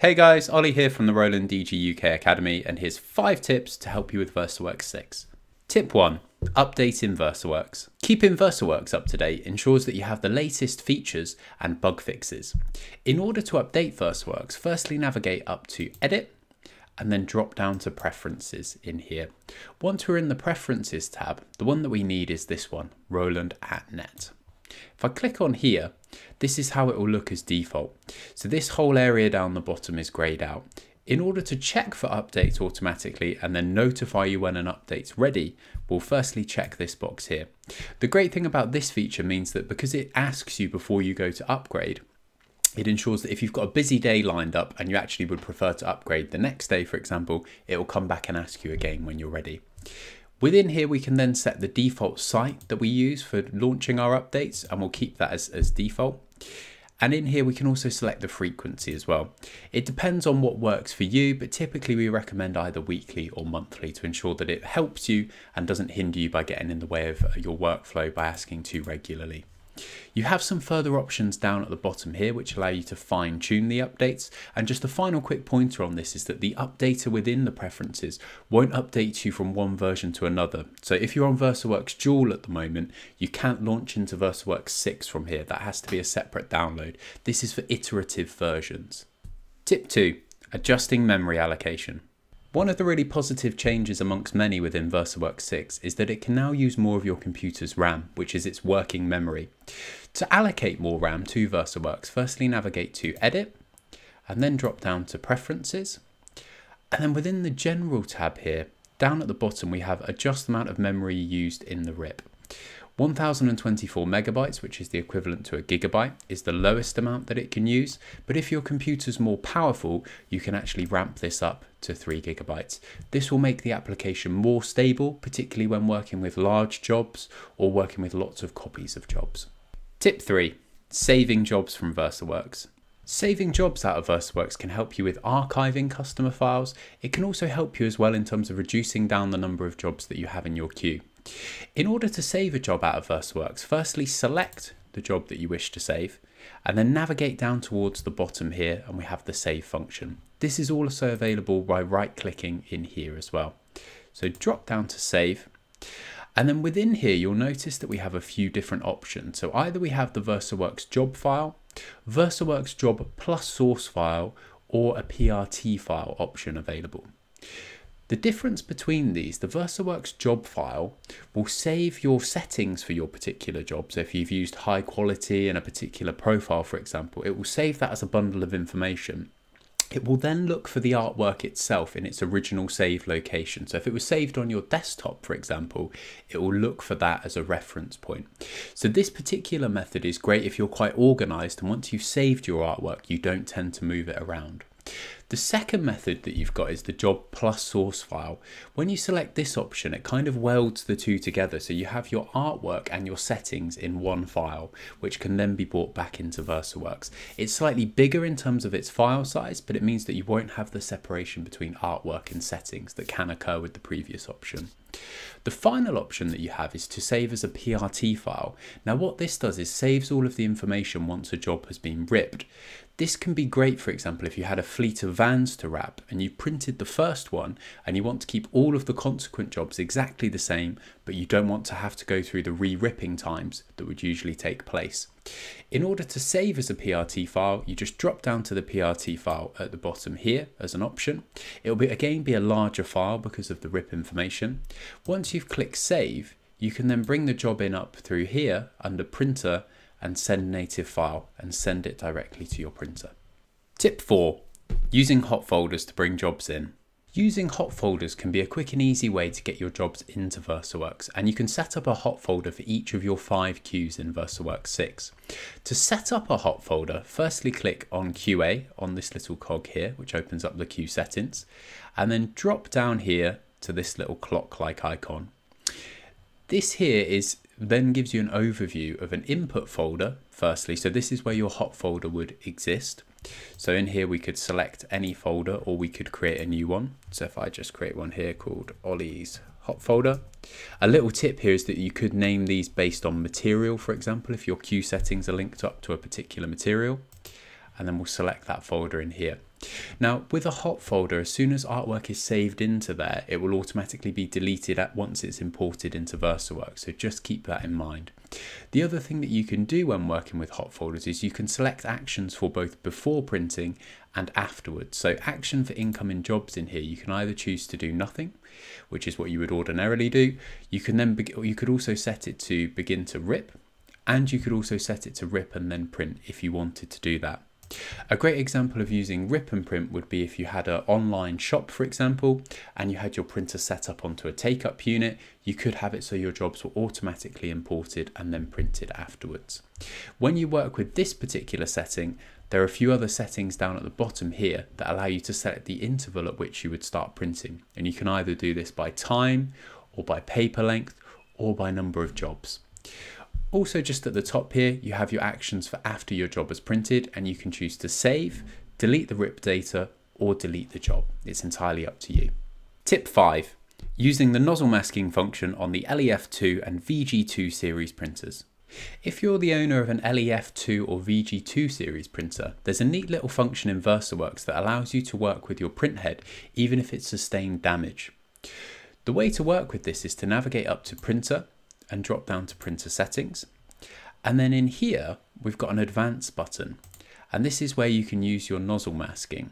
Hey guys, Ollie here from the Roland DG UK Academy, and here's 5 tips to help you with VersaWorks 6. Tip 1. Updating VersaWorks. Keeping VersaWorks up to date ensures that you have the latest features and bug fixes. In order to update VersaWorks, firstly navigate up to Edit, and then drop down to Preferences in here. Once we're in the Preferences tab, the one that we need is this one, Roland at Net. If I click on here, this is how it will look as default. So this whole area down the bottom is greyed out. In order to check for updates automatically and then notify you when an update's ready, we'll firstly check this box here. The great thing about this feature means that because it asks you before you go to upgrade, it ensures that if you've got a busy day lined up and you actually would prefer to upgrade the next day, for example, it will come back and ask you again when you're ready. Within here, we can then set the default site that we use for launching our updates, and we'll keep that as default. And in here, we can also select the frequency as well. It depends on what works for you, but typically we recommend either weekly or monthly to ensure that it helps you and doesn't hinder you by getting in the way of your workflow by asking too regularly. You have some further options down at the bottom here which allow you to fine tune the updates, and just a final quick pointer on this is that the updater within the preferences won't update you from one version to another. So if you're on VersaWorks Jewel at the moment, you can't launch into VersaWorks 6 from here. That has to be a separate download. This is for iterative versions. Tip 2. Adjusting memory allocation. One of the really positive changes amongst many within VersaWorks 6 is that it can now use more of your computer's RAM, which is its working memory. To allocate more RAM to VersaWorks, firstly navigate to Edit, and then drop down to Preferences. And then within the General tab here, down at the bottom we have Adjust the amount of memory used in the RIP. 1024 megabytes, which is the equivalent to a gigabyte, is the lowest amount that it can use. But if your computer's more powerful, you can actually ramp this up to 3 gigabytes. This will make the application more stable, particularly when working with large jobs or working with lots of copies of jobs. Tip 3, saving jobs from VersaWorks. Saving jobs out of VersaWorks can help you with archiving customer files. It can also help you as well in terms of reducing down the number of jobs that you have in your queue. In order to save a job out of VersaWorks, firstly select the job that you wish to save, and then navigate down towards the bottom here and we have the save function. This is also available by right clicking in here as well. So drop down to save, and then within here you'll notice that we have a few different options. So either we have the VersaWorks job file, VersaWorks job plus source file, or a PRT file option available. The difference between these, the VersaWorks job file will save your settings for your particular job. So if you've used high quality and a particular profile, for example, it will save that as a bundle of information. It will then look for the artwork itself in its original save location. So if it was saved on your desktop, for example, it will look for that as a reference point. So this particular method is great if you're quite organized, and once you've saved your artwork, you don't tend to move it around. The second method that you've got is the job plus source file. When you select this option, it kind of welds the two together. So you have your artwork and your settings in one file, which can then be brought back into VersaWorks. It's slightly bigger in terms of its file size, but it means that you won't have the separation between artwork and settings that can occur with the previous option. The final option that you have is to save as a PRT file. Now what this does is saves all of the information once a job has been ripped. This can be great, for example, if you had a fleet of vans to wrap and you printed the first one and you want to keep all of the consequent jobs exactly the same, but you don't want to have to go through the re-ripping times that would usually take place. In order to save as a PRT file, you just drop down to the PRT file at the bottom here as an option. It will again be a larger file because of the RIP information. Once you've clicked save, you can then bring the job in up through here under printer and send native file, and send it directly to your printer. Tip 4, using hot folders to bring jobs in. Using hot folders can be a quick and easy way to get your jobs into VersaWorks, and you can set up a hot folder for each of your 5 queues in VersaWorks 6. To set up a hot folder, firstly click on QA on this little cog here, which opens up the queue settings, and then drop down here to this little clock-like icon. This here then gives you an overview of an input folder, firstly. So this is where your hot folder would exist. So in here we could select any folder, or we could create a new one. So if I just create one here called Ollie's hot folder. A little tip here is that you could name these based on material, for example, if your queue settings are linked up to a particular material. And then we'll select that folder in here. Now with a hot folder, as soon as artwork is saved into there, it will automatically be deleted once it's imported into VersaWorks, so just keep that in mind. The other thing that you can do when working with hot folders is you can select actions for both before printing and afterwards. So action for incoming jobs in here, you can either choose to do nothing, which is what you would ordinarily do. You can then you could also set it to begin to rip, and you could also set it to rip and then print if you wanted to do that. A great example of using rip and print would be if you had an online shop, for example, and you had your printer set up onto a take-up unit. You could have it so your jobs were automatically imported and then printed afterwards. When you work with this particular setting, there are a few other settings down at the bottom here that allow you to select the interval at which you would start printing, and you can either do this by time or by paper length or by number of jobs. Also, just at the top here, you have your actions for after your job is printed, and you can choose to save, delete the RIP data, or delete the job. It's entirely up to you. Tip 5. Using the nozzle masking function on the LEF2 and VG2 series printers. If you're the owner of an LEF2 or VG2 series printer, there's a neat little function in VersaWorks that allows you to work with your printhead even if it's sustained damage. The way to work with this is to navigate up to Printer and drop down to Printer Settings. And then in here, we've got an Advanced button. And this is where you can use your nozzle masking.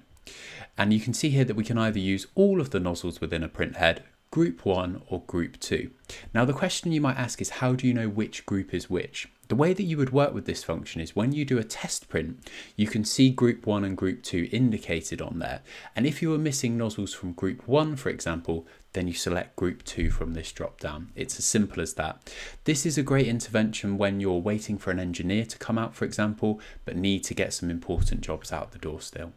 And you can see here that we can either use all of the nozzles within a printhead, Group 1 or Group 2. Now the question you might ask is, how do you know which group is which? The way that you would work with this function is when you do a test print, you can see Group 1 and Group 2 indicated on there. And if you were missing nozzles from Group 1, for example, then you select Group 2 from this drop down. It's as simple as that. This is a great intervention when you're waiting for an engineer to come out, for example, but need to get some important jobs out the door still.